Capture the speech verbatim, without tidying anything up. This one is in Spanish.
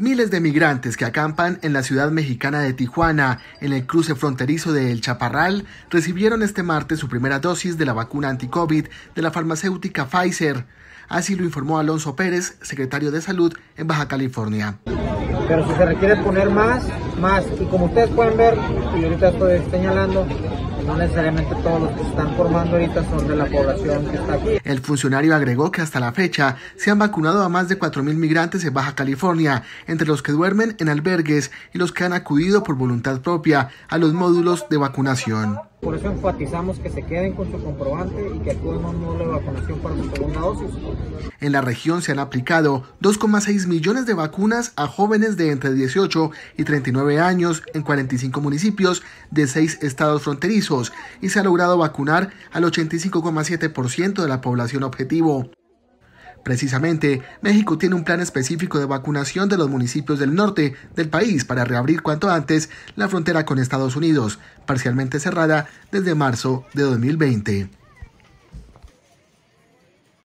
Miles de migrantes que acampan en la ciudad mexicana de Tijuana, en el cruce fronterizo de El Chaparral, recibieron este martes su primera dosis de la vacuna anti-COVID de la farmacéutica Pfizer. Así lo informó Alonso Pérez, secretario de Salud en Baja California. Pero si se requiere poner más, más. Y como ustedes pueden ver, y ahorita estoy señalando, no necesariamente todos los que se están formando ahorita son de la población que está aquí. El funcionario agregó que hasta la fecha se han vacunado a más de cuatro mil migrantes en Baja California, entre los que duermen en albergues y los que han acudido por voluntad propia a los módulos de vacunación. Por eso enfatizamos que se queden con su comprobante y que acuden a un módulo de vacunación para su segunda dosis. En la región se han aplicado dos coma seis millones de vacunas a jóvenes de entre dieciocho y treinta y nueve años en cuarenta y cinco municipios de seis estados fronterizos y se ha logrado vacunar al ochenta y cinco coma siete por ciento de la población objetivo. Precisamente, México tiene un plan específico de vacunación de los municipios del norte del país para reabrir cuanto antes la frontera con Estados Unidos, parcialmente cerrada desde marzo de dos mil veinte.